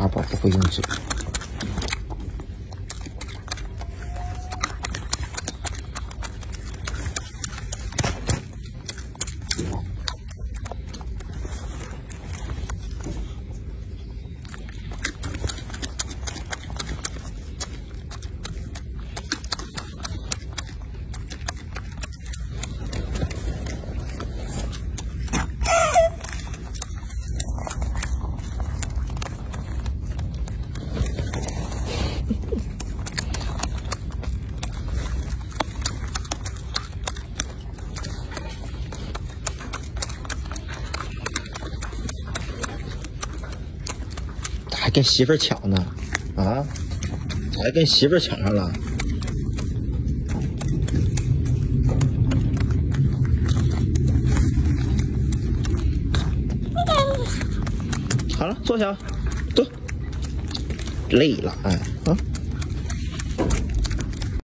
阿宝不会用嘴。 还跟媳妇儿抢呢，啊！还跟媳妇儿抢上了。 好了，坐下，坐。累了，哎，啊。